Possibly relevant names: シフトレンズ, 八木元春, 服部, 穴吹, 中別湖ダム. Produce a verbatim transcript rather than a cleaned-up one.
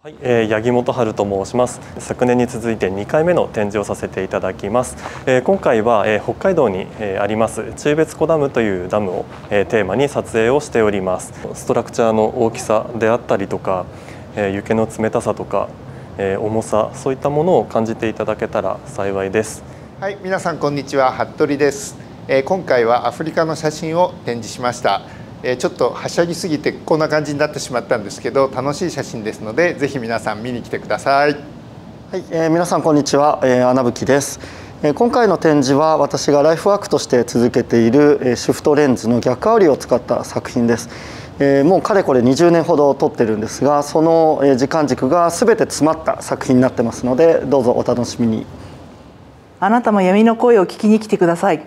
はい、えー、八木元春と申します。昨年に続いてにかいめの展示をさせていただきます。えー、今回は、えー、北海道に、えー、あります中別湖ダムというダムを、えー、テーマに撮影をしております。ストラクチャーの大きさであったりとか、えー、雪の冷たさとか、えー、重さ、そういったものを感じていただけたら幸いです。はい、皆さんこんにちは、服部です。えー、今回はアフリカの写真を展示しました。ちょっとはしゃぎすぎてこんな感じになってしまったんですけど、楽しい写真ですのでぜひ皆さん見に来てください。はい、えー、皆さんこんにちは、えー、穴吹です。えー、今回の展示は私がライフワークとして続けている、えー、シフトレンズの逆煽りを使った作品です。えー、もうかれこれにじゅうねんほど撮ってるんですが、その時間軸が全て詰まった作品になってますので、どうぞお楽しみに。あなたも闇の声を聞きに来てください。